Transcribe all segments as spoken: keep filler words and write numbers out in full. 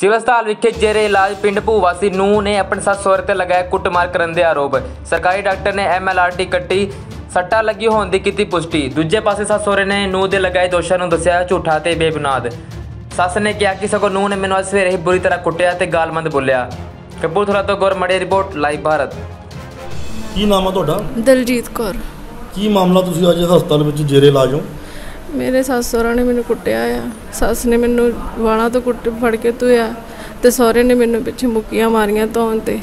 Civil हस्पताल विखे जेरे इलाज पिंड भूवासी नूह ने अपने साथ सौहरे ते लगाया कुटमार करने के आरोप। सरकारी डॉक्टर ने एम एल आर टी कट्टी, सट्टा लगी होने की ਕੀਤੀ पुष्टि। दूजे पासे सस सौहरे ने नूह के लगाए दोषां नूं दस्सिया झूठा ते बेबुनियाद। सस ने कहा कि सगों नूह ने मैनूं अज सवेरे ही बुरी तरह कुट्टिया ते गालमंद बोलिया। कपूरथला तो गौर मड़े, रिपोर्ट लाइव भारत। की नाम है तुहाडा? दलजीत कौर। की मामला तुसीं अज हस्पताल विच जेरे इलाज हो? मेरे सस सौहरे ने मैनूं कुट्टिया आ। सस ने मैनूं वाला तो कुट फड़ के धोया ते सौहरे ने मैनूं पिछे मुक्कियां मारियां धोन ते।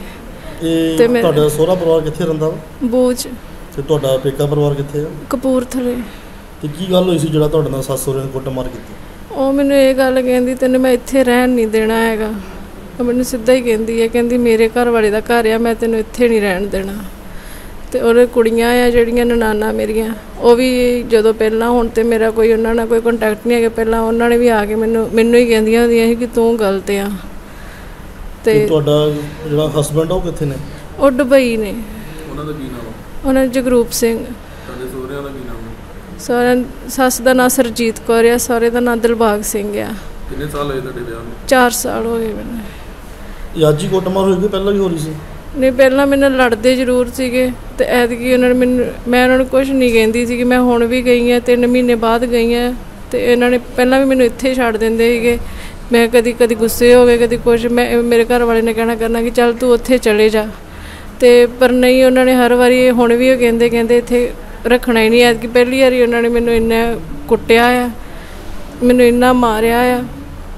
ते मेरा तुहाडा सौहरा परिवार कित्थे रहिंदा वा? बोझ। ਤੇ ਤੁਹਾਡਾ ਪੇਕਾ ਪਰਿਵਾਰ ਕਿੱਥੇ ਆ? ਕਪੂਰਥਲੇ। ਤੇ ਕੀ ਗੱਲ ਹੋਈ ਸੀ ਜਿਹੜਾ ਤੁਹਾਡੇ ਨਾਲ ਸੱਸ ਸਹੁਰੇ ਨੇ ਕੁੱਟਮਾਰ ਕੀਤੀ? ਉਹ ਮੈਨੂੰ ਇਹ ਗੱਲ ਕਹਿੰਦੀ ਤੈਨੂੰ ਮੈਂ ਇੱਥੇ ਰਹਿਣ ਨਹੀਂ ਦੇਣਾ ਹੈਗਾ। ਮੈਨੂੰ ਸਿੱਧਾ ਹੀ ਕਹਿੰਦੀ ਹੈ, ਕਹਿੰਦੀ ਮੇਰੇ ਘਰ ਵਾਲੇ ਦਾ ਘਰ ਆ, ਮੈਂ ਤੈਨੂੰ ਇੱਥੇ ਨਹੀਂ ਰਹਿਣ ਦੇਣਾ। ਤੇ ਉਹਦੇ ਕੁੜੀਆਂ ਆ ਜਿਹੜੀਆਂ ਨਨਾਨਾ ਮੇਰੀਆਂ, ਉਹ ਵੀ ਜਦੋਂ ਪਹਿਲਾਂ ਹੁਣ ਤੇ ਮੇਰਾ ਕੋਈ ਉਹਨਾਂ ਨਾਲ ਕੋਈ ਕੰਟੈਕਟ ਨਹੀਂ ਹੈਗਾ। ਪਹਿਲਾਂ ਉਹਨਾਂ ਨੇ ਵੀ ਆ ਕੇ ਮੈਨੂੰ ਮੈਨੂੰ ਹੀ ਕਹਿੰਦੀਆਂ ਹੁੰਦੀਆਂ ਸੀ ਕਿ ਤੂੰ ਗਲਤ ਆ। ਤੇ ਤੁਹਾਡਾ ਜਿਹੜਾ ਹਸਬੈਂਡ ਉਹ ਕਿੱਥੇ ਨੇ? ਉਹ ਦੁਬਈ ਨੇ। ਉਹਨਾਂ ਦਾ ਕੀ ਨਾਮ ਆ? उन्होंने जगरूप सिंह। सौहरे सस का नाम सरजीत कौर है, सौहरे का नाम दिलबाग सिंह है। चार साल हो गए मैंने। नहीं पहला मैंने लड़ते जरूर सीगे ते ऐतकी उन्होंने मैं मैं उन्होंने कुछ नहीं कहती सी। मैं हुण भी गई हाँ, तीन महीने बाद गई हाँ। तो इन्होंने पहला भी मैंने इत्थे छड्ड दिंदे सीगे। मैं कभी कभी गुस्से हो गए, कभी कुछ। मैं मेरे घर वाले ने कहना करना कि चल तू उत्थे चले जा, तो पर नहीं उन्होंने हर बारी हुण भी कहते कहते इत्थे रखना ही नहीं। ऐतकी पहली बारी उन्होंने मैनूं इन्ना कुट्टिया आ, मैनूं इन्ना मारिया आ।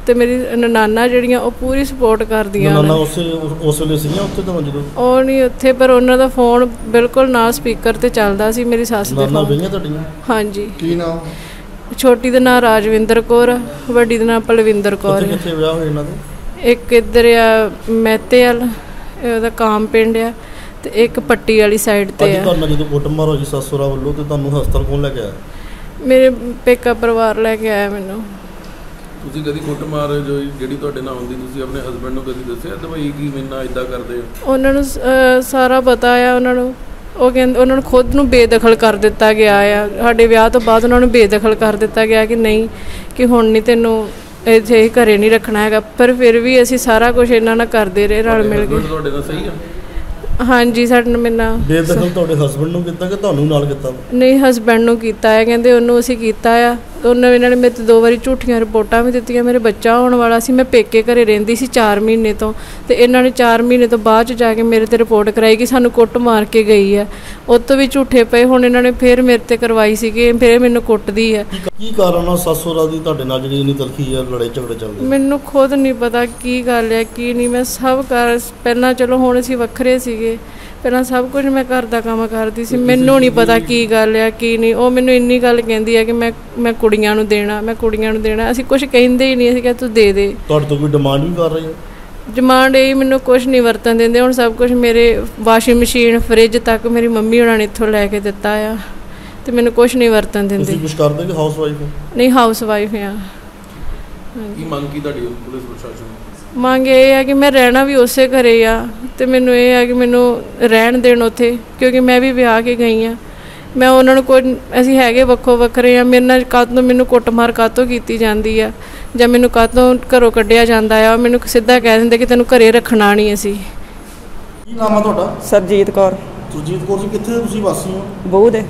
तो मेरी ननाना जिहड़ियां ओह पूरी सपोर्ट करदियां। ननाना उस उस वेले सीगियां उत्थे? तो जदों ओह नहीं उत्थे, पर उन्हां दा फोन बिल्कुल ना स्पीकर ते चलदा सी। मेरी सस दे ननाना बहियां तुहाडीयां? हां जी। की नाम? छोटी दा नाम राजविंदर कौर, वड्डी दा नाम पलविंदर कौर। कित्थे विआह होया इन्हां दा? एक इधर आ मैतेवाल ਉਹਦਾ काम पिंड आ, तो एक पट्टी वाली साइड ते है। जो कुटमार होई सस सहुरा वल्लों ते तुहानूं हस्पताल कौन लैके आया? मेरे पेका परिवार लैके आया मैनूं। ਤੁਸੀਂ ਕਦੀ ਕੁੱਟਮਾਰ ਜੋ ਜਿਹੜੀ ਤੁਹਾਡੇ ਨਾਲ ਹੁੰਦੀ ਤੁਸੀਂ ਆਪਣੇ ਹਸਬੰਡ ਨੂੰ ਕਦੀ ਦੱਸਿਆ ਤਾਂ ਭਾਈ ਕੀ ਮੈਨਾਂ ਇਦਾਂ ਕਰਦੇ ਹੋ? ਉਹਨਾਂ ਨੂੰ ਸਾਰਾ ਪਤਾ ਆ। ਉਹਨਾਂ ਨੂੰ ਉਹ ਕਹਿੰਦੇ ਉਹਨਾਂ ਨੂੰ ਖੁਦ ਨੂੰ ਬੇਦਖਲ ਕਰ ਦਿੱਤਾ ਗਿਆ ਆ। ਸਾਡੇ ਵਿਆਹ ਤੋਂ ਬਾਅਦ ਉਹਨਾਂ ਨੂੰ ਬੇਦਖਲ ਕਰ ਦਿੱਤਾ ਗਿਆ ਕਿ ਨਹੀਂ ਕਿ ਹੁਣ ਨਹੀਂ ਤੈਨੂੰ ਇੱਥੇ ਹੀ ਘਰੇ ਨਹੀਂ ਰੱਖਣਾ ਹੈਗਾ। ਪਰ ਫਿਰ ਵੀ ਅਸੀਂ ਸਾਰਾ ਕੁਝ ਇਹਨਾਂ ਨਾਲ ਕਰਦੇ ਰਹੇ ਰਲ ਮਿਲ ਕੇ। ਤੁਹਾਡੇ ਨਾਲ ਸਹੀ ਆ? ਹਾਂਜੀ। ਸਾਡੇ ਨਾਲ ਮੈਨਾਂ ਬੇਦਖਲ ਤੁਹਾਡੇ ਹਸਬੰਡ ਨੂੰ ਕੀਤਾ ਕਿ ਤੁਹਾਨੂੰ ਨਾਲ ਕੀਤਾ? ਨਹੀਂ, ਹਸਬੈਂਡ ਨੂੰ ਕੀਤਾ ਹੈ। ਕਹਿੰਦੇ ਉਹਨੂੰ ਅਸੀਂ ਕੀਤਾ ਆ। ਉਹਨਾਂ ਇਹਨਾਂ ਨੇ ਮੇਰੇ ਤੋਂ ਦੋ ਵਾਰੀ ਝੂਠੀਆਂ ਰਿਪੋਰਟਾਂ ਵੀ ਦਿੱਤੀਆਂ। ਮੇਰੇ ਬੱਚਾ ਹੋਣ ਵਾਲਾ ਸੀ, ਮੈਂ ਪੇਕੇ ਘਰੇ ਰਹਿੰਦੀ ਸੀ ਚਾਰ ਮਹੀਨੇ ਤੋਂ। ਤੇ ਇਹਨਾਂ ਨੇ ਚਾਰ ਮਹੀਨੇ ਤੋਂ ਬਾਅਦ 'ਚ ਜਾ ਕੇ ਮੇਰੇ ਤੇ ਰਿਪੋਰਟ ਕਰਾਈ ਕਿ ਸਾਨੂੰ ਕੁੱਟ ਮਾਰ ਕੇ ਗਈ ਹੈ। ਉਹ ਤੋਂ ਵੀ ਝੂਠੇ ਪਏ। ਹੁਣ ਇਹਨਾਂ ਨੇ ਫਿਰ ਮੇਰੇ ਤੇ ਕਰਵਾਈ ਸੀ ਕਿ ਫਿਰ ਮੈਨੂੰ ਕੁੱਟਦੀ ਹੈ। ਕੀ ਕਾਰਨ ਆ ਸੱਸ ਸਹੁਰਾ ਦੀ ਤੁਹਾਡੇ ਨਾਲ ਜਿਹੜੀ ਇੰਨੀ ਤਲਖੀ ਆ, ਲੜਾਈ ਝਗੜੇ ਚੱਲਦੇ? ਮੈਨੂੰ ਖੁਦ ਨਹੀਂ ਪਤਾ ਕੀ ਗੱਲ ਹੈ ਕੀ ਨਹੀਂ। ਮੈਂ ਸਭ ਕਰ ਪਹਿਲਾਂ ਚਲੋ ਹੁਣ ਅਸੀਂ ਵੱਖਰੇ ਸੀਗੇ, ਪਹਿਲਾਂ ਸਭ ਕੁਝ ਮੈਂ ਘਰ ਦਾ ਕੰਮ ਕਰਦੀ ਸੀ। ਮੈਨੂੰ ਨਹੀਂ ਪਤਾ ਕੀ ਗੱਲ ਆ ਕੀ ਨਹੀਂ। ਉਹ ਮੈਨੂੰ ਇੰਨੀ ਗੱਲ ਕਹਿੰਦੀ ਆ ਕਿ ਮੈਂ ਮੈਂ ਕੁੜੀਆਂ ਨੂੰ ਦੇਣਾ, ਮੈਂ ਕੁੜੀਆਂ ਨੂੰ ਦੇਣਾ। ਅਸੀਂ ਕੁਝ ਕਹਿੰਦੇ ਹੀ ਨਹੀਂ। ਅਸੀਂ ਕਿਹਾ ਤੂੰ ਦੇ ਦੇ। ਤੁਹਾਡੇ ਤੋਂ ਕੋਈ ਡਿਮਾਂਡ ਵੀ ਕਰ ਰਹੀ ਹੈ? ਡਿਮਾਂਡ ਇਹ ਮੈਨੂੰ ਕੁਝ ਨਹੀਂ ਵਰਤਣ ਦਿੰਦੇ। ਹੁਣ ਸਭ ਕੁਝ ਮੇਰੇ ਵਾਸ਼ਿੰਗ ਮਸ਼ੀਨ, ਫਰਿੱਜ ਤੱਕ ਮੇਰੀ ਮੰਮੀ ਉਹਨਾਂ ਨੇ ਇੱਥੋਂ ਲੈ ਕੇ ਦਿੱਤਾ ਆ। ਤੇ ਮੈਨੂੰ ਕੁਝ ਨਹੀਂ ਵਰਤਣ ਦਿੰਦੇ। ਤੁਸੀਂ ਕੁਝ ਕਰਦੇ ਕਿ ਹਾਊਸ ਵਾਈਫ ਹੋ? ਨਹੀਂ, ਹਾਊਸ ਵਾਈਫ ਆ। ਕੀ ਮੰਗ ਕੀ ਤੁਹਾਡੀ ਪੁਲਿਸ ਪ੍ਰਸ਼ਾਸਨ? ਮੰਗ ਇਹ ਆ ਕਿ ਮੈਂ ਰਹਿਣਾ ਵੀ ਉਸੇ ਘਰੇ ਆ। ਤੇ ਮੈਨੂੰ ਇਹ ਆ ਕਿ ਮੈਨੂੰ ਰਹਿਣ ਦੇਣ ਉੱਥੇ, ਕਿਉਂਕਿ ਮੈਂ ਵੀ ਵਿਆਹ ਕੇ ਗਈ ਆ। ਮੈਂ ਉਹਨਾਂ ਨੂੰ ਕੋਈ ਅਸੀਂ ਹੈਗੇ ਵੱਖੋ ਵੱਖਰੇ ਆ। ਮੇਰੇ ਨਾਲ ਕਾਹਤੋਂ ਮੈਨੂੰ ਕੁੱਟਮਾਰ ਕਾਹਤੋਂ ਕੀਤੀ ਜਾਂਦੀ ਆ, ਜਾਂ ਮੈਨੂੰ ਕਾਹਤੋਂ ਘਰੋਂ ਕੱਢਿਆ ਜਾਂਦਾ ਆ। ਮੈਨੂੰ ਸਿੱਧਾ ਕਹਿ ਦਿੰਦੇ ਕਿ ਤੈਨੂੰ ਘਰੇ ਰੱਖਣਾ ਨਹੀਂ ਅਸੀਂ। ਕੀ ਨਾਮ ਆ ਤੁਹਾਡਾ? ਸਰਜੀਤ ਕੌਰ। ਸਰਜੀਤ ਕੌਰ ਜੀ, ਕਿੱਥੇ ਤੁਸੀਂ ਵਾਸੀ ਹੋ? ਬਹੁਤ ਹੈ।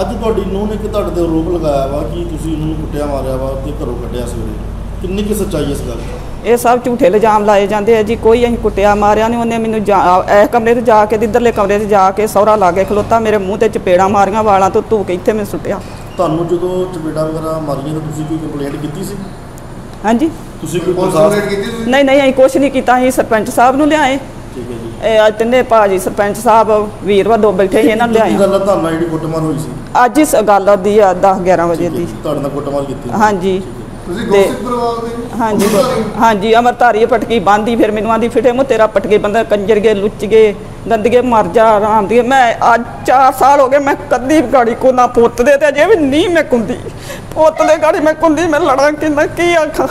ਅੱਜ ਤੁਹਾਡੀ ਨੂੰਹ ਨੇ ਕਿ ਤੁਹਾਡੇ ਤੇ ਆਰੋਪ ਲਗਾਇਆ ਵਾ ਕਿ ਤੁਸੀਂ ਉਹਨੂੰ ਕੁੱਟਿਆ ਮਾਰਿਆ ਵਾ ਤੇ ਘਰੋਂ ਕੱਢਿਆ ਸਵੇਰੇ। ਕਿੰਨੀ ਕੁ ਸੱਚਾਈ ਇਸ ਗੱਲ ਦੀ? ਇਹ ਸਭ ਝੂਠੇ ਇਲਜ਼ਾਮ ਲਾਏ ਜਾਂਦੇ ਆ ਜੀ। ਕੋਈ ਅਸੀਂ ਕੁੱਟਿਆ ਮਾਰਿਆ ਨਹੀਂ। ਉਹਨੇ ਮੈਨੂੰ ਜਾ ਇਹ ਕਮਰੇ 'ਤੇ ਜਾ ਕੇ ਇੱਧਰਲੇ ਕਮਰੇ 'ਚ ਜਾ ਕੇ ਸਹੁਰਾ ਲਾ ਕੇ ਖਲੋਤਾ, ਮੇਰੇ ਮੂੰਹ 'ਤੇ ਚਪੇੜਾਂ ਮਾਰੀਆਂ, ਵਾਲਾਂ ਤੋਂ ਧੂ ਕੇ ਇੱਥੇ ਮੈਨੂੰ ਸੁੱਟਿਆ। ਤੁਹਾਨੂੰ ਜਦੋਂ ਚਪੇੜਾਂ ਵਗੈਰਾ ਮਾਰੀਆਂ ਤਾਂ ਤੁਸੀਂ ਕੋਈ ਕੰਪਲੇਂਟ ਕੀਤੀ ਸੀ? ਹਾਂਜੀ। ਤੁਸੀਂ ਕੋਈ ਕੰਪਲੇਂਟ ਕੀਤੀ ਸੀ? ਨਹੀਂ ਨਹੀਂ, ਅਸੀਂ ਕੁਛ ਨਹੀਂ ਕੀਤਾ। ਅਸੀਂ ਸਰਪੰਚ ਸਾਹਿਬ ਨੂੰ ਲਿਆਏ। ਠੀਕ ਹੈ ਜੀ। ਇਹ ਤਿੰਨੇ ਭਾਜੀ ਸਰਪੰਚ ਸਾਹਿਬ ਵੀਰਵਾ ਦੋ ਬੈਠੇ ਸੀ, ਇਹਨਾਂ ਨੂੰ ਲਿਆਏ। ਗੱਲ ਤੁਹਾਨੂੰ ਜਿਹੜੀ ਕੁੱਟਮਾਰ ਹੋਈ ਸੀ ਅੱਜ ਇਸ ਗੱਲ ਦੀ ਆ ਦਸ ਗਿਆਰਾਂ ਵਜੇ ਦੀ ਤੁਹਾਡੇ ਨਾਲ ਕੁੱਟਮਾਰ ਕੀਤੀ? ਹਾਂਜੀ। ਹਾਂਜੀ ਹਾਂਜੀ। ਅਮਰਧਾਰੀ ਪਟਕੀ ਬੰਦੀ ਫਿਰ ਮੈਨੂੰ ਆਂਦੀ ਫਿਟੇ ਮੂੰਹ ਤੇਰਾ ਪਟਕੇ ਬੰਦਾ ਕੰਜਰ ਗਏ ਲੁੱਚ ਗਏ ਗੰਦਗੇ ਮਰ ਜਾ ਆਰਾਮ ਦੀ। ਮੈਂ ਅੱਜ ਚਾਰ ਸਾਲ ਹੋ ਗਏ ਮੈਂ ਕਦੀ ਗਾੜੀ ਕੋ ਨਾ ਪੁੱਤ ਦੇ ਤੇ ਅਜੇ ਵੀ ਨਹੀਂ ਮੈਂ ਕੁੰਦੀ ਪੁੱਤ ਦੇ ਗਾੜੀ ਮੈਂ ਕੁੰਦੀ। ਮੈਂ ਲੜਾਂ ਕਿੰਨਾ ਕੀ ਆਖਾਂ।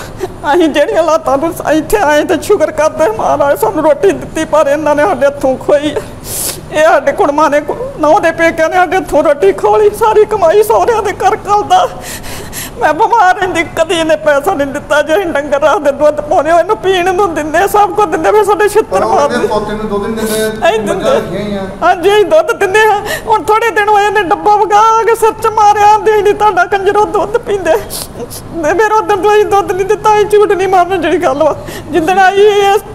ਅਸੀਂ ਜਿਹੜੀਆਂ ਲਾਤਾਂ ਨੂੰ ਇੱਥੇ ਆਏ ਤੇ ਸ਼ੁਕਰ ਕਰਦੇ ਮਹਾਰਾਜ ਸਾਨੂੰ ਰੋਟੀ ਦਿੱਤੀ, ਪਰ ਇਹਨਾਂ ਨੇ ਸਾਡੇ ਹੱਥੋਂ ਖੋਈ। ਇਹ ਸਾਡੇ ਕੁੜਮਾਂ ਨੇ ਨੌ ਦੇ ਪੇਕਿਆਂ ਨੇ ਸਾਡੇ ਹੱਥੋਂ ਰੋਟੀ ਖੋਲੀ, ਸਾਰੀ ਕਮਾਈ ਸਹੁਰਿਆਂ ਦੇ ਕਰ ਕਰਦਾ। मैं बीमार हाँ कभी इन्हें पैसा नहीं दिता जो डंगर रखते दुध पाने इन्हू पीण दें सब कुछ देंगे फिर साढ़े छित्र हाँ जी अं दुध दिने हूँ थोड़े दिन हुए इन्हें डब्बा वगा के सिर च मारिया आंधी कंजरों दुध पीते मेरे उधर तो दुध नहीं दिता झूठ नहीं मारना जी गल वा जिदन आई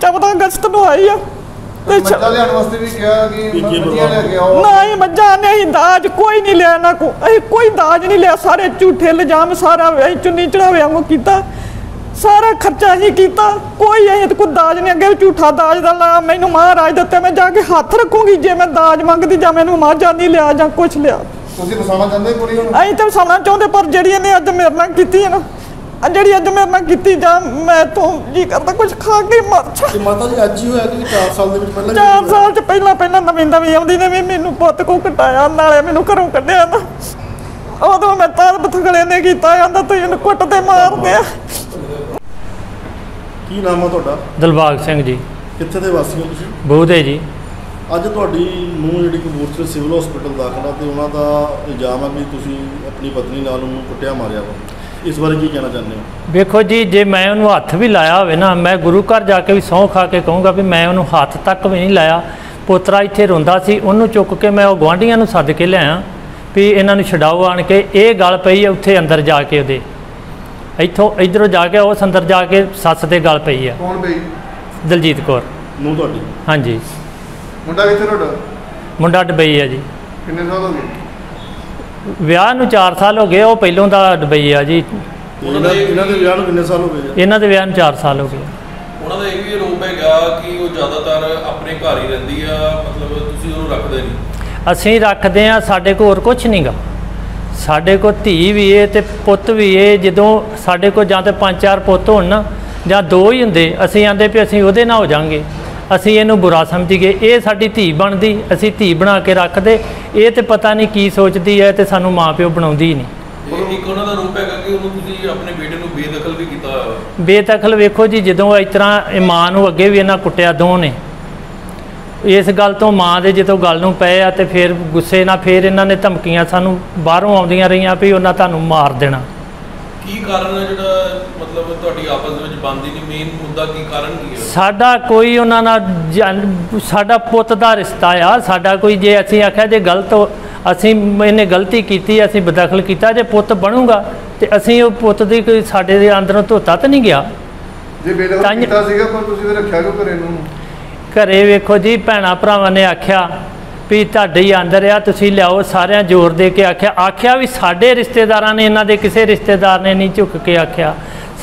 चौदह अगस्त को आई है झूठा दाज का ला मैनू महाराज दिता मैं जाके हाथ रखूंगी जे मैं दाज मंगती जा मैनू माजा नहीं लिया जा कुछ लिया अं तो वसाना चाहते पर जी अज मेरे नाल कीती है ना ਜਿਹੜੀ ਅੱਜ ਮੇਰੇ ਨਾਲ ਕੀਤੀ ਜਾਂ ਮੈਂ ਤੋਂ ਜੀ ਕਰਦਾ ਕੁਝ ਖਾ ਕੇ ਮਰ ਜਾ ਤੇ ਮਾਤਾ ਜੀ ਅੱਜ ਹੀ ਹੋਇਆ ਕਿ ਚਾਰ ਸਾਲ ਦੇ ਵਿੱਚ ਪਹਿਲਾਂ ਚਾਰ ਸਾਲ ਚ ਪਹਿਲਾਂ ਪਹਿਲਾਂ ਨਵਿੰਦਾ ਵੀ ਆਉਂਦੀ ਨੇ ਮੈਨੂੰ ਪੁੱਤ ਕੋ ਘਟਾਇਆ ਨਾਲੇ ਮੈਨੂੰ ਘਰੋਂ ਕੱਢਿਆ ਨਾ ਉਦੋਂ ਮੈਂ ਤਾਂ ਬਥਗਲੇ ਨੇ ਕੀਤਾ ਜਾਂਦਾ ਤੂੰ ਇਹਨੂੰ ਕੁੱਟ ਤੇ ਮਾਰਦੇ ਆ। ਕੀ ਨਾਮ ਆ ਤੁਹਾਡਾ? ਦਿਲਬਾਗ ਸਿੰਘ ਜੀ। ਕਿੱਥੇ ਦੇ ਵਾਸੀ ਹੋ ਤੁਸੀਂ? ਬੋਧੇ ਜੀ। ਅੱਜ ਤੁਹਾਡੀ ਨੂੰ ਜਿਹੜੀ ਕਪੂਰਥਲੇ ਸਿਵਲ ਹਸਪੀਟਲ ਦਾਖਲਾ ਤੇ ਉਹਨਾਂ ਦਾ ਇਲਜ਼ਾਮ ਆ ਕਿ ਤੁਸੀਂ ਆਪਣੀ ਪਤਨੀ ਨਾਲ ਉਹਨੂੰ ਕੁੱਟਿਆ ਮਾਰਿਆ ਵਾ, इस बारे की कहना चाहते हो? देखो जी जे मैं उन्होंने हथ भी लाया हो ना मैं गुरु घर जाके भी सौं खा के कहूँगा भी मैं उन्होंने हथ तक भी नहीं लाया। पोतरा इत्थे रोंदा सी उन्होंने चुक के मैं गुआढ़ियां नूं सद के लिया भी इन्होंने छुड़ाओ आण के ये गल पई है उत्थे अंदर जाके उहदे इत्थों इधरों जाके उस अंदर जाके सस दे गल पई है। कौन पई? दलजीत कौर। नूं तुहाडी? हाँ जी। मुंडा कित्थे तुहाडा? मुंडा डबई है जी। किन्ने साल हो गए? ਵਿਆਹ ਨੂੰ ਚਾਰ ਸਾਲ ਹੋ ਗਏ, ਉਹ ਪਹਿਲੋਂ ਦਾ ਡਬਈ ਆ ਜੀ। ਇਹਨਾਂ ਦੇ ਵਿਆਹ ਨੂੰ ਕਿੰਨੇ ਸਾਲ ਹੋ ਗਏ? ਇਹਨਾਂ ਦੇ ਵਿਆਹ ਨੂੰ ਚਾਰ ਸਾਲ ਹੋ ਗਏ। ਉਹਨਾਂ ਦਾ ਇਹ ਵੀ ਆਰੋਪ ਹੈਗਾ ਕਿ ਉਹ ਜ਼ਿਆਦਾਤਰ ਆਪਣੇ ਘਰ ਹੀ ਰਹਿੰਦੀ ਆ, ਮਤਲਬ ਤੁਸੀਂ ਉਹਨੂੰ ਰੱਖਦੇ ਨਹੀਂ? ਅਸੀਂ ਰੱਖਦੇ ਹਾਂ, ਸਾਡੇ ਕੋਲ ਹੋਰ ਕੁਝ ਨਹੀਂਗਾ। ਸਾਡੇ ਕੋਲ ਧੀ ਵੀ ਏ ਅਤੇ ਪੁੱਤ ਵੀ ਏ। ਜਦੋਂ ਸਾਡੇ ਕੋਲ ਜਾਂ ਤਾਂ ਪੰਜ ਚਾਰ ਪੁੱਤ ਹੋਣ ਨਾ ਜਾਂ ਦੋ ਹੀ ਹੁੰਦੇ, ਅਸੀਂ ਆਂਦੇ ਵੀ ਅਸੀਂ ਉਹਦੇ ਨਾਲ ਹੋ ਜਾਂਗੇ, ਅਸੀਂ ਇਹਨੂੰ ਬੁਰਾ ਸਮਝੀਏ। ਇਹ ਸਾਡੀ ਧੀ ਬਣਦੀ, ਅਸੀਂ ਧੀ ਬਣਾ ਕੇ ਰੱਖਦੇ। ਇਹ ਤੇ ਪਤਾ ਨਹੀਂ ਕੀ ਸੋਚਦੀ ਹੈ ਤੇ ਸਾਨੂੰ ਮਾਂ ਪਿਓ ਬਣਾਉਂਦੀ ਹੀ ਨਹੀਂ। ਇੱਕ ਉਹਨਾਂ ਦਾ ਰੂਪ ਹੈਗਾ ਕਿ ਉਹਨੂੰ ਤੁਸੀਂ ਆਪਣੇ ਬੇਟੇ ਨੂੰ ਬੇਦਖਲ ਵੀ ਕੀਤਾ ਹੋਇਆ। ਬੇਦਖਲ ਵੇਖੋ ਜੀ, ਜਦੋਂ ਇਸ ਤਰ੍ਹਾਂ ਇਹ ਮਾਂ ਨੂੰ ਅੱਗੇ ਵੀ ਇਹਨਾਂ ਕੁੱਟਿਆ ਦੋਵਾਂ ਨੇ, ਇਸ ਗੱਲ ਤੋਂ ਮਾਂ ਦੇ ਜਦੋਂ ਗੱਲ ਨੂੰ ਪਏ ਆ ਤੇ ਫਿਰ ਗੁੱਸੇ ਨਾਲ ਫਿਰ ਇਹਨਾਂ ਨੇ ਧਮਕੀਆਂ ਸਾਨੂੰ ਬਾਹਰੋਂ ਆਉਂਦੀਆਂ ਰਹੀਆਂ ਵੀ ਉਹਨਾਂ ਤੁਹਾਨੂੰ ਮਾਰ ਦੇਣਾ। ਕੀ ਕਾਰਨ ਹੈ ਜਿਹੜਾ ਮਤਲਬ ਤੁਹਾਡੀ ਆਪਸ ਵਿੱਚ ਬਣਦੀ ਨਹੀਂ? ਮੇਨ ਮੁੱਦਾ ਕੀ ਕਾਰਨ ਕੀ ਹੈ? ਸਾਡਾ ਕੋਈ ਉਹਨਾਂ ਨਾਲ ਸਾਡਾ ਪੁੱਤ ਦਾ ਰਿਸ਼ਤਾ ਆ, ਸਾਡਾ ਕੋਈ ਜੇ ਅਸੀਂ ਆਖਿਆ ਜੇ ਗਲਤ ਅਸੀਂ ਇਹਨੇ ਗਲਤੀ ਕੀਤੀ ਅਸੀਂ ਬਦਖਲ ਕੀਤਾ, ਜੇ ਪੁੱਤ ਬਣੂਗਾ ਤੇ ਅਸੀਂ ਉਹ ਪੁੱਤ ਦੀ ਕੋਈ ਸਾਡੇ ਦੇ ਅੰਦਰੋਂ ਧੋਤਾ ਤਾਂ ਨਹੀਂ ਗਿਆ। ਜੇ ਬੇਦਖਲ ਕੀਤਾ ਸੀਗਾ ਪਰ ਤੁਸੀਂ ਉਹ ਰੱਖਿਆ ਕਿਉਂ ਘਰੇ ਨੂੰ? ਘਰੇ ਵੇਖੋ ਜੀ ਭੈਣਾ ਭਰਾਵਾਂ ਨੇ ਆਖਿਆ ਵੀ ਤੁਹਾਡੇ ਹੀ ਅੰਦਰ ਆ ਤੁਸੀਂ ਲਿਆਓ, ਸਾਰਿਆਂ ਜ਼ੋਰ ਦੇ ਕੇ ਆਖਿਆ। ਆਖਿਆ ਵੀ ਸਾਡੇ ਰਿਸ਼ਤੇਦਾਰਾਂ ਨੇ, ਇਹਨਾਂ ਦੇ ਕਿਸੇ ਰਿਸ਼ਤੇਦਾਰ ਨੇ ਨਹੀਂ ਝੁੱਕ ਕੇ ਆਖਿਆ।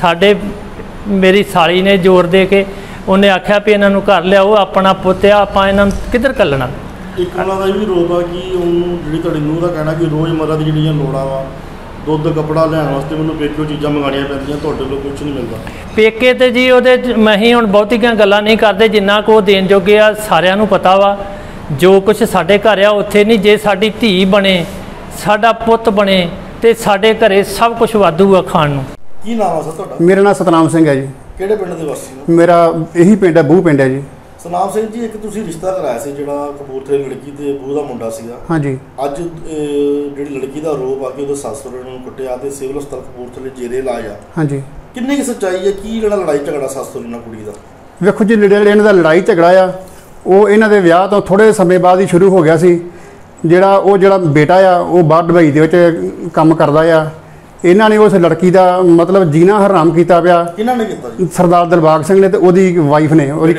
ਸਾਡੇ ਮੇਰੀ ਸਾਲੀ ਨੇ ਜ਼ੋਰ ਦੇ ਕੇ ਉਹਨੇ ਆਖਿਆ ਵੀ ਇਹਨਾਂ ਨੂੰ ਘਰ ਲਿਆਓ, ਆਪਣਾ ਪੁੱਤ ਆ, ਆਪਾਂ ਇਹਨਾਂ ਨੂੰ ਕਿੱਧਰ ਕੱਲਣਾ। ਇੱਕ ਉਹਨਾਂ ਦਾ ਇਹ ਵੀ ਰੋਪ ਆ ਕਿ ਉਹਨੂੰ ਜਿਹੜੀ ਤੁਹਾਡੀ ਨੂੰਹ ਦਾ ਕਹਿਣਾ ਕਿ ਰੋਜ਼ਮਰਰਾ ਦੀ ਜਿਹੜੀਆਂ ਲੋੜਾਂ ਵਾ ਦੁੱਧ ਕੱਪੜਾ ਲੈਣ ਵਾਸਤੇ ਮੈਨੂੰ ਪੇਕੇ ਚੀਜ਼ਾਂ ਮੰਗਾਉਣੀਆਂ ਪੈਂਦੀਆਂ, ਤੁਹਾਡੇ ਕੋਲ ਕੁਛ ਨਹੀਂ ਮਿਲਦਾ ਪੇਕੇ। ਤੇ ਜੀ ਉਹਦੇ ਮੈਂ ਹੀ ਹੁਣ ਬਹੁਤੀਆਂ ਗੱਲਾਂ ਨਹੀਂ ਕਰਦੇ, ਜਿੰਨਾ ਕੁ ਉਹ ਦੇਣ ਜੋਗੇ ਆ ਸਾਰਿਆਂ ਨੂੰ ਪਤਾ ਵਾ। ਜੋ ਕੁਛ ਸਾਡੇ ਘਰ ਆ ਉੱਥੇ ਨਹੀਂ। ਜੇ ਸਾਡੀ ਧੀ ਬਣੇ, ਸਾਡਾ ਪੁੱਤ ਬਣੇ ਤੇ ਸਾਡੇ ਘਰੇ ਸਭ ਕੁਛ ਵਾਧੂ ਆ ਖਾਣ ਨੂੰ। ਕੀ ਨਾਮ ਆ ਸਰ ਤੁਹਾਡਾ? ਮੇਰਾ ਨਾਮ ਸਤਨਾਮ ਸਿੰਘ ਹੈ ਜੀ। ਕਿਹੜੇ ਪਿੰਡ ਦੇ ਵਾਸੀ ਹੋ? ਮੇਰਾ ਇਹੀ ਪਿੰਡ ਹੈ, ਬੂਹ ਪਿੰਡ ਹੈ ਜੀ। ਸਤਨਾਮ ਸਿੰਘ ਜੀ, ਇੱਕ ਤੁਸੀਂ ਰਿਸ਼ਤਾ ਕਰਾਇਆ ਸੀ ਜਿਹੜਾ ਕਪੂਰਥਲੇ ਲੜਕੀ ਤੇ ਬੂਹ ਦਾ ਮੁੰਡਾ ਸੀਗਾ। ਹਾਂਜੀ। ਅੱਜ ਜਿਹੜੀ ਲੜਕੀ ਦਾ ਰੋਪ ਆ ਕੇ ਉਹਦੇ ਸੱਸ ਸਹੁਰੇ ਨੂੰ ਕੁੱਟਿਆ ਤੇ ਸਿਵਲ ਹਸਪਤਾਲ ਕਪੂਰਥਲੇ ਜੇਰੇ ਇਲਾਜ ਆ। ਹਾਂਜੀ। ਕਿੰਨੀ ਕੁ ਸੱਚਾਈ ਹੈ? ਕੀ ਜਿਹੜਾ ਲੜਾਈ ਝਗੜਾ ਸੱਸ ਸਹੁਰੇ ਨਾਲ ਕੁੜੀ ਦਾ? ਵੇਖੋ ਜੀ, ਜਿਹੜੇ ਇਹਨਾਂ ਦਾ ਲੜਾਈ ਝਗੜਾ ਆ ਉਹ ਇਹਨਾਂ ਦੇ ਵਿਆਹ ਤੋਂ ਥੋੜ੍ਹੇ ਸਮੇਂ ਬਾਅਦ ਹੀ ਸ਼ੁਰੂ ਹੋ ਗਿਆ ਸੀ। ਜਿਹੜਾ ਉਹ ਜਿਹੜਾ ਬੇਟਾ ਆ ਉਹ ਬਾਹਰ ਦੁਬਈ ਦੇ ਵਿੱਚ ਕੰਮ ਕਰਦਾ ਆ। ਇਹਨਾਂ ਨੇ ਉਸ ਲੜਕੀ ਦਾ ਮਤਲਬ ਜੀਣਾ ਹਰਾਮ ਕੀਤਾ ਪਿਆ। ਇਹਨਾਂ ਨੇ ਕੀਤਾ ਜੀ? ਸਰਦਾਰ ਦਿਲਬਾਗ ਸਿੰਘ ਨੇ ਤੇ ਉਹਦੀ ਵਾਈਫ ਨੇ, ਉਹਦੀ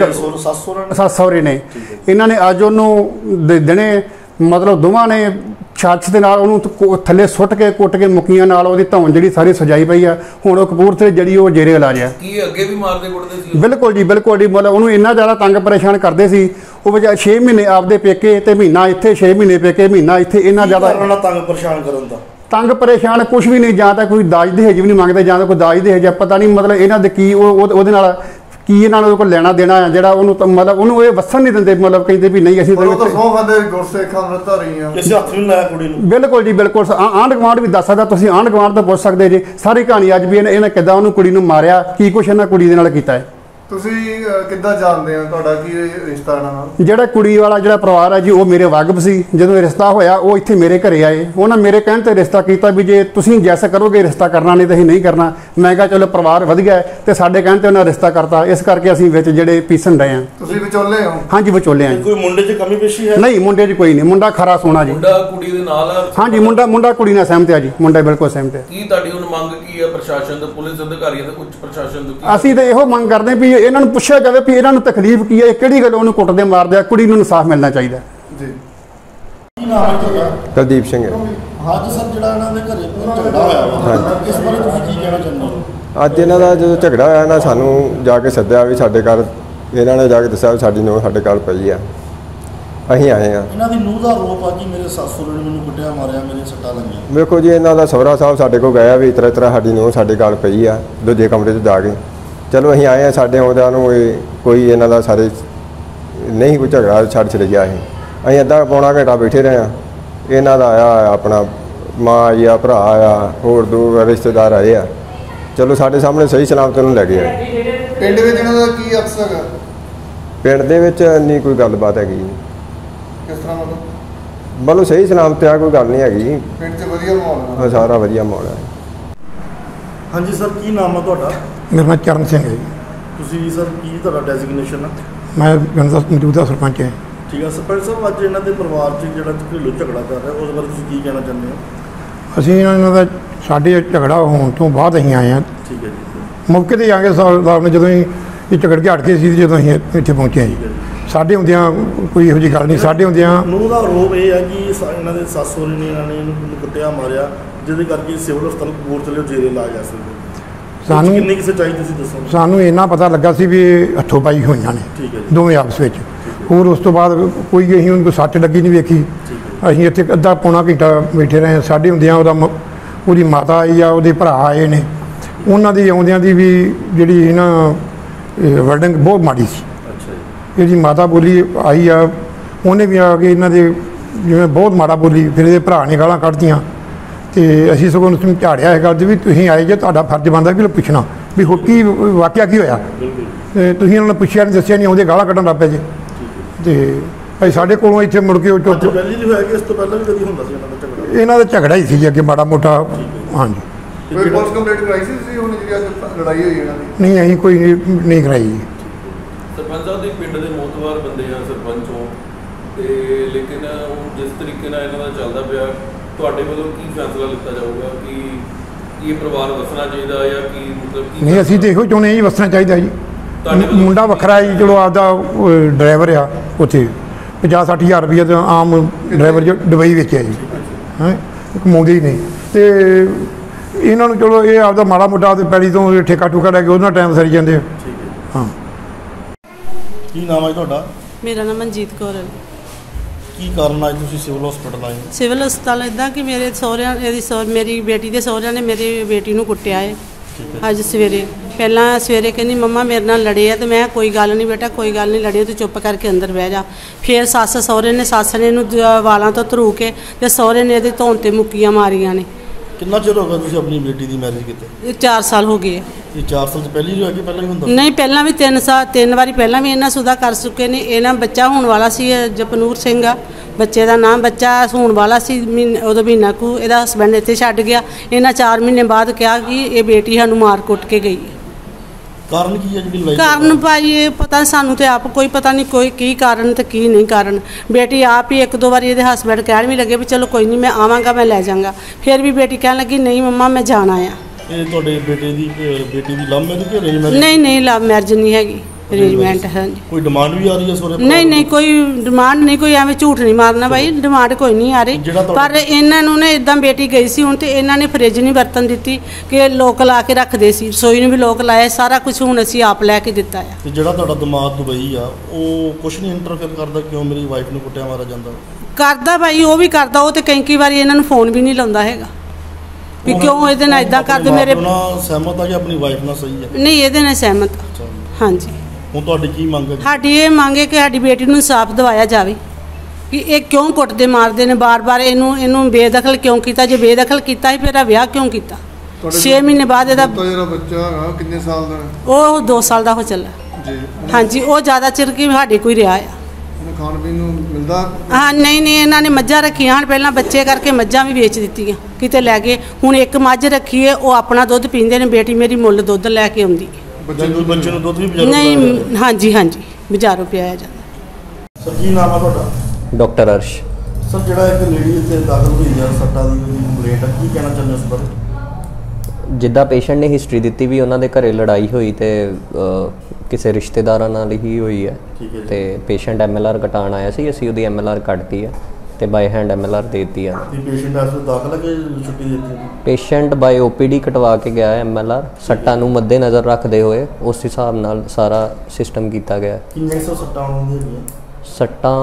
ਸੱਸ ਸਹੁਰੇ ਨੇ। ਇਹਨਾਂ ਨੇ ਅੱਜ ਉਹਨੂੰ ਦਿਨੇ ਮਤਲਬ ਦੋਵਾਂ ਨੇ ਛੱਛ ਦੇ ਨਾਲ ਉਹਨੂੰ ਥੱਲੇ ਸੁੱਟ ਕੇ ਕੁੱਟ ਕੇ ਮੁੱਕੀਆਂ ਨਾਲ ਉਹਦੀ ਧੌਣ ਜਿਹੜੀ ਸਾਰੀ ਸਜਾਈ ਪਈ ਆ। ਹੁਣ ਉਹ ਕਪੂਰਥਲੇ ਜਿਹੜੀ ਉਹ ਜੇਰੇ ਇਲਾਜ ਆ। ਕੀ ਅੱਗੇ ਵੀ ਮਾਰਦੇ ਕੁੱਟਦੇ ਸੀ? ਬਿਲਕੁਲ ਜੀ ਬਿਲਕੁਲ ਜੀ। ਮਤਲਬ ਉਹਨੂੰ ਇੰਨਾ ਜ਼ਿਆਦਾ ਤੰਗ ਪਰੇਸ਼ਾਨ ਕਰਦੇ ਸੀ। ਉਹ ਵਿਚਾਰ ਛੇ ਮਹੀਨੇ ਆਪਦੇ ਪੇਕੇ ਤੇ ਮਹੀਨਾ ਇੱਥੇ, ਛੇ ਮਹੀਨੇ ਪੇਕੇ ਮਹੀਨਾ ਇੱਥੇ। ਇੰਨਾ ਜ਼ਿਆਦਾ ਤੰਗ ਪਰੇਸ਼ਾਨ ਕਰਨ ਦਾ ਤੰਗ ਪਰੇਸ਼ਾਨ ਕੁਛ ਵੀ ਨਹੀਂ, ਜਾਂ ਤਾਂ ਕੋਈ ਦਾਜ ਦਹੇਜ ਵੀ ਨਹੀਂ ਮੰਗਦੇ, ਜਾਂ ਤਾਂ ਕੋਈ ਦਾਜ ਦਹੇਜ ਪਤਾ ਨਹੀਂ ਮਤਲਬ ਇਹਨਾਂ ਦੇ ਕੀ ਉਹ ਉਹਦੇ ਨਾਲ ਕੀ ਇਹਨਾਂ ਨੂੰ ਕੋਈ ਲੈਣਾ ਦੇਣਾ ਆ ਜਿਹੜਾ ਉਹਨੂੰ ਤਾਂ ਮਤਲਬ ਉਹਨੂੰ ਇਹ ਵਸਣ ਨਹੀਂ ਦਿੰਦੇ। ਮਤਲਬ ਕਹਿੰਦੇ ਵੀ ਨਹੀਂ ਅਸੀਂ ਬਿਲਕੁਲ ਜੀ ਬਿਲਕੁਲ। ਆਂਢ ਗੁਆਂਢ ਵੀ ਦੱਸ ਸਕਦਾ, ਤੁਸੀਂ ਆਂਢ ਗੁਆਂਢ ਤੋਂ ਪੁੱਛ ਸਕਦੇ ਜੇ ਸਾਰੀ ਕਹਾਣੀ ਅੱਜ ਵੀ ਇਹਨਾਂ ਕਿੱਦਾਂ ਉਹਨੂੰ ਕੁੜੀ ਨੂੰ ਮਾਰਿਆ, ਕੀ ਕੁਛ ਇਹਨਾਂ ਕੁੜੀ ਦੇ ਨਾਲ ਕੀਤਾ ਹੈ। ਜਿਹੜਾ ਕੁੜੀ ਵਾਲਾ ਜਿਹੜਾ ਪਰਿਵਾਰ ਹੈ ਜੀ ਉਹ ਮੇਰੇ ਵਾਕਫ ਸੀ। ਜਦੋਂ ਰਿਸ਼ਤਾ ਹੋਇਆ ਉਹ ਇੱਥੇ ਮੇਰੇ ਘਰੇ ਆਏ, ਉਹਨਾਂ ਮੇਰੇ ਕਹਿਣ ਤੇ ਰਿਸ਼ਤਾ ਕੀਤਾ ਵੀ ਜੇ ਤੁਸੀਂ ਜੈਸਾ ਕਰੋਗੇ ਰਿਸ਼ਤਾ ਕਰਨਾ, ਨਹੀਂ ਤਾਂ ਅਸੀਂ ਨਹੀਂ ਕਰਨਾ। ਮੈਂ ਕਿਹਾ ਚਲੋ ਪਰਿਵਾਰ ਵਧੀਆ ਹੈ ਤੇ ਸਾਡੇ ਕਹਿਣ ਤੇ ਉਹਨਾਂ ਰਿਸ਼ਤਾ ਕਰਤਾ, ਇਸ ਕਰਕੇ ਅਸੀਂ ਵਿੱਚ ਜਿਹੜੇ ਪੀਸਣ ਰਹੇ ਹਾਂ। ਤੁਸੀਂ ਵਿਚੋਲੇ ਹੋ? ਹਾਂਜੀ ਵਿਚੋਲੇ ਹਾਂ। ਕੋਈ ਮੁੰਡੇ 'ਚ ਕਮੀ ਪੇਸ਼ੀ ਹੈ? ਨਹੀਂ ਮੁੰਡੇ 'ਚ ਕੋਈ ਨਹੀਂ, ਮੁੰਡਾ ਖਰਾ ਸੋਹਣਾ ਜੀ। ਮੁੰਡਾ ਕੁੜੀ ਦੇ ਨਾਲ? ਹਾਂਜੀ ਮੁੰਡਾ ਮੁੰਡਾ ਕੁੜੀ ਨਾਲ ਸਹਿਮਤ ਹੈ ਜੀ, ਮੁੰਡਾ ਬਿਲਕੁਲ ਸਹਿਮਤ ਹੈ। ਕੀ ਤੁਹਾਡੀ ਹੁਣ ਮੰਗ ਕੀ ਹੈ ਪ੍ਰਸ਼ਾਸਨ ਤੋਂ, ਪੁਲਿਸ ਅਧਿਕਾਰੀਆਂ ਤੋਂ, ਉੱਚ ਪ੍ਰਸ਼ਾਸਨ ਤੋਂ? ਅਸੀਂ ਤਾਂ ਇਹੋ ਮੰਗ ਕਰਦੇ ਵੀ ਇਹਨਾਂ ਨੂੰ ਪੁੱਛਿਆ ਜਾਵੇ ਵੀ ਇਹਨਾਂ ਨੂੰ ਤਕਲੀਫ ਕੀ ਹੈ, ਕਿਹੜੀ ਗੱਲ ਉਹਨੂੰ ਕੁੱਟਦੇ ਮਾਰਦੇ ਆ, ਕੁੜੀ ਨੂੰ ਇਨਸਾਫ ਮਿਲਣਾ ਚਾਹੀਦਾ ਜੀ। ਦਲਜੀਤ ਸਿੰਘ ਹੈ। ਅੱਜ ਸਰ ਜਿਹੜਾ ਇਹਨਾਂ ਦੇ ਘਰੇ ਝਗੜਾ ਹੋਇਆ, ਇਸ ਬਾਰੇ ਤੁਸੀਂ ਕੀ ਕਹਿਣਾ ਚਾਹੁੰਦੇ ਹੋ? ਅੱਜ ਇਹਨਾਂ ਦਾ ਜਦੋਂ ਝਗੜਾ ਹੋਇਆ ਨਾ, ਸਾਨੂੰ ਜਾ ਕੇ ਸੱਦਿਆ ਵੀ ਸਾਡੇ ਘਰ, ਇਹਨਾਂ ਨੇ ਜਾ ਕੇ ਦੱਸਿਆ ਸਾਡੀ ਨੂੰਹ ਸਾਡੇ ਘਰ ਪਈ ਆ, ਅਸੀਂ ਆਏ ਹਾਂ। ਇਹਨਾਂ ਦੀ ਨੂੰਹ ਦਾ ਆਰੋਪ ਆ ਕਿ ਮੇਰੇ ਸੱਸੂ ਨੇ ਮੈਨੂੰ ਕੁੱਟਿਆ ਮਾਰਿਆ, ਮੇਰੇ ਸੱਟਾਂ ਲੱਗੀਆਂ। ਵੇਖੋ ਜੀ ਇਹਨਾਂ ਦਾ ਸਹੁਰਾ ਸਾਹਿਬ ਸਾਡੇ ਕੋਲ ਗਿਆ ਵੀ ਇਤਰਾ ਇਤਰਾ ਸਾਡੀ ਨੂੰਹ ਸਾਡੇ ਘਰ ਪਈ ਆ ਦੂਜੇ ਕਮਰੇ 'ਚ ਜਾ ਕੇ। ਚਲੋ ਅਸੀਂ ਆਏ ਹਾਂ, ਸਾਡੇ ਆਉਂਦਿਆਂ ਨੂੰ ਇਹ ਕੋਈ ਇਹਨਾਂ ਦਾ ਸਾਰੇ ਨਹੀਂ ਕੋਈ ਝਗੜਾ ਛੱਡ ਛੱਡ ਗਿਆ। ਇਹ ਅਸੀਂ ਅੱਧਾ ਪੌਣਾ ਘੰਟਾ ਬੈਠੇ ਰਹੇ ਹਾਂ। ਇਹਨਾਂ ਦਾ ਆਇਆ ਆਪਣਾ ਮਾਂ ਆਈ ਆ, ਭਰਾ ਆਇਆ, ਹੋਰ ਦੂਰ ਰਿਸ਼ਤੇਦਾਰ ਆਏ ਆ। ਚਲੋ ਸਾਡੇ ਸਾਹਮਣੇ ਸਹੀ ਸਲਾਮਤ ਨੂੰ ਲੈ ਗਏ। ਪਿੰਡ ਵਿੱਚ ਇਹਨਾਂ ਦਾ ਕੀ ਅਕਸ ਹੈਗਾ? ਪਿੰਡ ਦੇ ਵਿੱਚ ਇੰਨੀ ਕੋਈ ਗੱਲਬਾਤ ਹੈਗੀ? ਕਿਸ ਤਰ੍ਹਾਂ ਮਤਲਬ? ਮਤਲਬ ਸਹੀ ਸਲਾਮਤ ਆ, ਕੋਈ ਗੱਲ ਨਹੀਂ ਹੈਗੀ। ਪਿੰਡ 'ਚ ਵਧੀਆ ਮਾਹੌਲ ਹੈ? ਸਾਰਾ ਵਧੀਆ ਮਾਹੌਲ ਹੈ। ਹਾਂਜੀ ਸਰ ਕੀ ਨਾਮ ਆ ਤੁਹਾਡਾ? ਮੇਰਾ ਨਾਮ ਚਰਨ ਸਿੰਘ ਹੈ ਜੀ। ਤੁਸੀਂ ਸਰ ਕੀ ਤੁਹਾਡਾ ਡੈਜ਼ਿਗਨੇਸ਼ਨ ਹੈ? ਮੈਂ ਮੌਜੂਦਾ ਸਰਪੰਚ ਹਾਂ। ਠੀਕ ਹੈ ਸਰਪੰਚ ਸਾਹਿਬ, ਅੱਜ ਇਹਨਾਂ ਦੇ ਪਰਿਵਾਰ 'ਚ ਜਿਹੜਾ ਘਰੇਲੂ ਝਗੜਾ ਚੱਲ ਰਿਹਾ, ਉਸ ਬਾਰੇ ਤੁਸੀਂ ਕੀ ਕਹਿਣਾ ਚਾਹੁੰਦੇ ਹੋ? ਅਸੀਂ ਇਹਨਾਂ ਦਾ ਸਾਡੇ ਝਗੜਾ ਹੋਣ ਤੋਂ ਬਾਅਦ ਅਸੀਂ ਆਏ ਹਾਂ। ਠੀਕ ਹੈ ਜੀ। ਮੌਕੇ 'ਤੇ ਆ ਕੇ ਸਾਹਿਬ ਨੇ ਜਦੋਂ ਇਹ ਝਗੜ ਕੇ ਹਟ ਗਏ ਸੀ, ਜਦੋਂ ਅਸੀਂ ਇੱਥੇ ਪਹੁੰਚੇ ਜੀ ਸਾਡੇ ਹੁੰਦਿਆਂ ਕੋਈ ਇਹੋ ਜਿਹੀ ਗੱਲ ਨਹੀਂ। ਸਾਡੇ ਹੁੰਦਿਆਂ ਨੂੰਹ ਦਾ ਆਰੋਪ ਇਹ ਹੈ ਕਿ ਇਹਨਾਂ ਦੇ ਸੱਸ ਸਹੁਰੇ ਨੇ ਇਹਨਾਂ ਨੇ ਇਹਨੂੰ ਕੁੱਟਿਆ ਮਾਰਿਆ, ਜਿਹਦੇ ਕਰਕੇ ਸਿਵਲ ਹਸਪਤਾਲ ਕਪੂਰਥਲੇ ਜੇਰੇ ਲਾ ਗਿਆ ਸੀ। ਸਾਨੂੰ ਕਿੰਨੀ ਸੱਚਾਈ ਤੁਸੀਂ ਦੱਸੋ? ਸਾਨੂੰ ਇੰਨਾ ਪਤਾ ਲੱਗਾ ਸੀ ਵੀ ਹੱਥੋਂ ਪਾਈ ਹੋਈਆਂ ਨੇ ਦੋਵੇਂ ਆਪਸ ਵਿੱਚ। ਹੋਰ ਉਸ ਤੋਂ ਬਾਅਦ ਕੋਈ ਅਸੀਂ ਉਹਨੂੰ ਸੱਟ ਲੱਗੀ ਨਹੀਂ ਵੇਖੀ। ਅਸੀਂ ਇੱਥੇ ਅੱਧਾ ਪੌਣਾ ਘੰਟਾ ਬੈਠੇ ਰਹੇ। ਸਾਡੇ ਹੁੰਦਿਆਂ ਉਹਦਾ ਉਹਦੀ ਮਾਤਾ ਆਈ ਆ, ਉਹਦੇ ਭਰਾ ਆਏ ਨੇ। ਉਹਨਾਂ ਦੀ ਆਉਂਦਿਆਂ ਦੀ ਵੀ ਜਿਹੜੀ ਨਾ ਵਰਡਿੰਗ ਬਹੁਤ ਮਾੜੀ ਸੀ। ਇਹਦੀ ਮਾਤਾ ਬੋਲੀ ਆਈ ਆ, ਉਹਨੇ ਵੀ ਆ ਕੇ ਇਹਨਾਂ ਦੇ ਜਿਵੇਂ ਬਹੁਤ ਮਾੜਾ ਬੋਲੀ। ਫਿਰ ਇਹਦੇ ਭਰਾ ਨੇ ਗਾਲਾਂ ਕੱਢਤੀਆਂ ਅਤੇ ਅਸੀਂ ਸਗੋਂ ਉਸਨੂੰ ਝਾੜਿਆ ਹੈਗਾ ਜੀ ਵੀ ਤੁਸੀਂ ਆਏ ਜੇ, ਤੁਹਾਡਾ ਫਰਜ਼ ਬਣਦਾ ਵੀ ਪੁੱਛਣਾ ਵੀ ਹੋ ਕੀ ਵਾਕਿਆ ਕੀ ਹੋਇਆ। ਤੁਸੀਂ ਇਹਨਾਂ ਨੂੰ ਪੁੱਛਿਆ ਨਹੀਂ, ਦੱਸਿਆ ਨਹੀਂ, ਉਹਦੇ ਗਾਲਾਂ ਕੱਢਣ ਲੱਗ ਪਏ ਜੇ। ਅਤੇ ਭਾਈ ਸਾਡੇ ਕੋਲੋਂ ਇੱਥੇ ਮੁੜ ਕੇ ਉਹ ਚੁੱਪ। ਇਹਨਾਂ ਦਾ ਝਗੜਾ ਹੀ ਸੀ ਜੀ ਅੱਗੇ ਮਾੜਾ ਮੋਟਾ। ਹਾਂਜੀ ਨਹੀਂ ਅਸੀਂ ਕੋਈ ਨਹੀਂ ਕਰਾਈ ਜੀ। ਸਰਪੰਚ ਸਾਹਿਬ ਦੇ ਪਿੰਡ ਦੇ ਮੋਤਵਾਰ ਬੰਦੇ ਆ, ਸਰਪੰਚ ਹੋ, ਅਤੇ ਲੇਕਿਨ ਜਿਸ ਤਰੀਕੇ ਨਾਲ ਇਹਨਾਂ ਦਾ ਚੱਲਦਾ ਪਿਆ, ਤੁਹਾਡੇ ਵੱਲੋਂ ਕੀ ਫੈਸਲਾ ਲਿੱਤਾ ਜਾਊਗਾ ਕਿ ਇਹ ਪਰਿਵਾਰ ਵਸਣਾ ਚਾਹੀਦਾ ਜਾਂ ਕੀ ਮਤਲਬ? ਨਹੀਂ ਅਸੀਂ ਤਾਂ ਇਹੋ ਚਾਹੁੰਦੇ ਹਾਂ ਜੀ ਵਸਣਾ ਚਾਹੀਦਾ ਜੀ। ਮੁੰਡਾ ਵੱਖਰਾ ਜੀ, ਚਲੋ ਆਪਦਾ ਡਰਾਈਵਰ ਆ, ਉੱਥੇ ਪੰਜਾਹ ਸੱਠ ਹਜ਼ਾਰ ਰੁਪਈਆ ਤਾਂ ਆਮ ਡਰਾਈਵਰ ਜੋ ਦੁਬਈ ਵਿੱਚ ਹੈ ਜੀ, ਹੈਂ ਕਮਾਉਂਦੇ ਹੀ ਨਹੀਂ। ਅਤੇ ਇਹਨਾਂ ਨੂੰ ਚਲੋ ਇਹ ਆਪਦਾ ਮਾੜਾ ਮੋਟਾ ਆਪਦੇ ਪੈਲੀ ਤੋਂ ਠੇਕਾ ਠੂਕਾ ਲੈ ਕੇ ਉਹਦੇ ਨਾਲ ਟਾਈਮ ਸਰੀ ਜਾਂਦੇ ਆ। ਹਾਂ ਕੀ ਨਾਮ ਹੈ ਤੁਹਾਡਾ? ਮੇਰਾ ਨਾਮ ਮਨਜੀਤ ਕੌਰ ਹੈ। ਕੀ ਕਾਰਨ ਅੱਜ ਤੁਸੀਂ ਸਿਵਲ ਹਸਪਤਾਲ ਆਏ? ਸਿਵਲ ਹਸਪਤਾਲ ਇੱਦਾਂ ਕਿ ਮੇਰੇ ਸਹੁਰਿਆਂ ਇਹਦੀ ਸਹੁਰ ਮੇਰੀ ਬੇਟੀ ਦੇ ਸਹੁਰਿਆਂ ਨੇ ਮੇਰੀ ਬੇਟੀ ਨੂੰ ਕੁੱਟਿਆ ਹੈ ਅੱਜ ਸਵੇਰੇ। ਪਹਿਲਾਂ ਸਵੇਰੇ ਕਹਿੰਦੀ ਮੰਮਾ ਮੇਰੇ ਨਾਲ ਲੜੇ ਆ, ਤੇ ਮੈਂ ਕੋਈ ਗੱਲ ਨਹੀਂ ਬੇਟਾ, ਕੋਈ ਗੱਲ ਨਹੀਂ ਲੜੇ, ਤੂੰ ਚੁੱਪ ਕਰਕੇ ਅੰਦਰ ਬਹਿ ਜਾ। ਫਿਰ ਸੱਸ ਸਹੁਰੇ ਨੇ ਸੱਸ ਨੇ ਇਹਨੂੰ ਵਾਲਾਂ ਤੋਂ ਧਰੂ ਕੇ ਤੇ ਸਹੁਰੇ ਨੇ ਇਹਦੇ ਧੌਣ 'ਤੇ ਮੁੱਕੀਆਂ ਮਾਰੀਆਂ ਨੇ। ਕਿੰਨਾ ਚਿਰ ਹੋ ਗਿਆ ਤੁਸੀਂ ਆਪਣੀ ਬੇਟੀ ਦੀ ਮੈਰਿਜ ਕਿਤੇ? ਚਾਰ ਸਾਲ ਹੋ ਗਏ। ਇਹ ਚਾਰ ਸਾਲ ਪਹਿਲੀ ਜੋ ਹੈ ਕਿ ਪਹਿਲਾਂ ਹੀ ਹੁੰਦਾ? ਨਹੀਂ ਪਹਿਲਾਂ ਵੀ ਤਿੰਨ ਸਾਲ ਤਿੰਨ ਵਾਰੀ ਪਹਿਲਾਂ ਵੀ ਇਹਨਾਂ ਸੁਧਾ ਕਰ ਚੁੱਕੇ ਨੇ। ਇਹਨਾਂ ਬੱਚਾ ਹੋਣ ਵਾਲਾ ਸੀ, ਜਪਨੂਰ ਸਿੰਘ ਆ ਬੱਚੇ ਦਾ ਨਾਮ, ਬੱਚਾ ਹੋਣ ਵਾਲਾ ਸੀ ਮਹੀਨੇ ਉਦੋਂ ਮਹੀਨਾ ਕੁ। ਇਹਦਾ ਹਸਬੈਂਡ ਇੱਥੇ ਛੱਡ ਗਿਆ। ਇਹਨਾਂ ਚਾਰ ਮਹੀਨੇ ਬਾਅਦ ਕਿਹਾ ਕਿ ਇਹ ਬੇਟੀ ਸਾਨੂੰ ਮਾਰ ਕੁੱਟ ਕੇ ਗਈ। ਕਾਰਨ ਕੀ ਹੈ ਜੀ? ਕਾਰਨ ਭਾਈ ਇਹ ਪਤਾ ਸਾਨੂੰ ਤੇ ਆਪ ਕੋਈ ਪਤਾ ਨਹੀਂ, ਕੋਈ ਕੀ ਕਾਰਨ ਤੇ ਕੀ ਨਹੀਂ ਕਾਰਨ। ਬੇਟੀ ਆਪ ਹੀ ਇੱਕ ਦੋ ਵਾਰੀ ਇਹਦੇ ਹਸਬੈਂਡ ਕਹਿਣ ਵੀ ਲੱਗੇ ਵੀ ਚਲੋ ਕੋਈ ਨਹੀਂ ਮੈਂ ਆਵਾਂਗਾ, ਮੈਂ ਲੈ ਜਾਵਾਂਗਾ। ਫਿਰ ਵੀ ਬੇਟੀ ਕਹਿਣ ਲੱਗੀ ਨਹੀਂ ਮੰਮਾ ਮੈਂ ਜਾਣਾ ਆ। ਇਹ ਤੁਹਾਡੇ ਬੇਟੇ ਦੀ ਬੇਟੀ ਦੀ ਲਵ ਮੈਰਿਜ ਕਿ ਅਰੇਂਜ ਮੈਰਿਜ? ਨਹੀਂ ਨਹੀਂ ਲਵ ਮੈਰਿਜ ਨਹੀਂ ਹੈਗੀ, ਅਰੇਂਜਮੈਂਟ ਹੈ। ਕੋਈ ਡਿਮਾਂਡ ਵੀ ਆ ਰਹੀ ਹੈ ਸੋਰੇ? ਨਹੀਂ ਨਹੀਂ ਕੋਈ ਡਿਮਾਂਡ ਨਹੀਂ, ਕੋਈ ਐਵੇਂ ਝੂਠ ਨਹੀਂ ਮਾਰਨਾ ਭਾਈ, ਡਿਮਾਂਡ ਕੋਈ ਨਹੀਂ ਆ ਰਹੀ। ਪਰ ਇਹਨਾਂ ਨੂੰ ਨੇ ਇੱਦਾਂ ਬੇਟੀ ਗਈ ਸੀ ਹੁਣ, ਤੇ ਇਹਨਾਂ ਨੇ ਫਰਿੱਜ ਨਹੀਂ ਵਰਤਣ ਦਿੱਤੀ ਕਿ ਲੋਕ ਲਾ ਕੇ ਰੱਖਦੇ ਸੀ, ਰਸੋਈ ਨੂੰ ਵੀ ਲੋਕ ਲਾਇਆ, ਸਾਰਾ ਕੁਝ ਹੁਣ ਅਸੀਂ ਆਪ ਲੈ ਕੇ ਦਿੱਤਾ ਆ। ਤੇ ਜਿਹੜਾ ਤੁਹਾਡਾ ਦਿਮਾਗ ਦੁਬਈ ਆ ਉਹ ਕੁਛ ਨਹੀਂ ਇੰਟਰਫੇਅਰ ਕਰਦਾ? ਕਿਉਂ ਮੇਰੀ ਵਾਈਫ ਨੂੰ ਕੁੱਟਿਆ ਮਾਰਿਆ ਜਾਂਦਾ? ਕਰਦਾ ਭਾਈ ਉਹ ਵੀ ਕਰਦਾ, ਉਹ ਤੇ ਕਈ ਕਈ ਵਾਰੀ ਇਹਨਾਂ ਨੂੰ ਫੋਨ ਵੀ ਨਹੀਂ ਲਾਉਂਦਾ ਹੈਗਾ ਵੀ ਕਿਉਂ ਇਹਦੇ ਨਾਲ ਇੱਦਾਂ ਕਰਦੇ। ਮੇਰੇ ਸਹਿਮਤ ਆ ਕਿ ਆਪਣੀ ਵਾਈਫ ਨਾਲ ਸਹੀ ਆ? ਨਹੀਂ ਇਹਦੇ ਨਾਲ ਸਹਿਮਤ। ਹਾਂਜੀ ਹੁਣ ਤੁਹਾਡੀ ਕੀ ਮੰਗ ਹੈ? ਸਾਡੀ ਇਹ ਮੰਗ ਹੈ ਕਿ ਸਾਡੀ ਬੇਟੀ ਨੂੰ ਇਨਸਾਫ਼ ਦਿਵਾਇਆ ਜਾਵੇ ਕਿ ਇਹ ਕਿਉਂ ਕੁੱਟਦੇ ਮਾਰਦੇ ਨੇ ਬਾਰ-ਬਾਰ, ਇਹਨੂੰ ਇਹਨੂੰ ਬੇਦਖਲ ਕਿਉਂ ਕੀਤਾ? ਜੇ ਬੇਦਖਲ ਕੀਤਾ ਹੀ ਫਿਰ ਇਹਦਾ ਵਿਆਹ ਕਿਉਂ ਕੀਤਾ? ਛੇ ਮਹੀਨੇ ਬਾਅਦ ਇਹਦਾ ਬੱਚਾ ਕਿੰਨੇ ਸਾਲ ਦਾ? ਉਹ ਦੋ ਸਾਲ ਦਾ ਹੋ ਚੱਲਾ। हाँ जी वो ज़्यादा चिर की साढ़े कोई रहा है। खान पीन मिलता हाँ नहीं नहीं इन्होंने मझा रखिया पहला बच्चे करके मझा भी बेच दी कितने लै गए हूँ एक मझ रखी है वो अपना दुध पीते हैं बेटी मेरी मुल दुध लैके आँदी नहीं हाँ जी हाँ जी बाजारों पिया जाता। डॉक्टर अर्श सर जो एक लेडी इतने दाखिल हुई है सट्टा की कंप्लेंट की कहना चाहते इस बारे जिदा पेशेंट ने हिस्टरी दी भी उन्होंने घर लड़ाई हुई तो किसी रिश्तेदार ही हुई है तो पेशेंट एम एल आर कटा आया से असी वो एम एल आर कटती है तो by hand M L R देती है। Patient by O P D कटवा के गया एम एल आर सट्टा मद्देनज़र रखते हुए उस हिसाब न सारा सिस्टम किया गया। सट्टा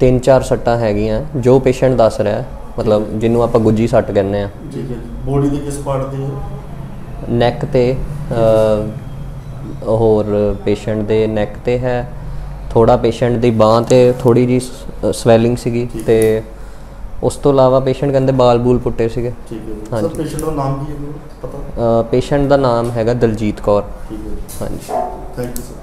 तीन चार सट्टा है जो पेशेंट दस रहा है मतलब जिन्हों आप गुजी सट कहने बॉडी दे किस पार्ट दे नैक ते और पेशेंट दे नैक ते है थोड़ा पेशेंट दी बांह ते थोड़ी जी स्वैलिंग सीगी ते उस तो अलावा पेशेंट कहते बाल बूल पुट्टे सीगे। हाँ जी पेशेंट का नाम की है पता पेशेंट का नाम हैगा दलजीत कौर। हाँ जी थैंक यू सर।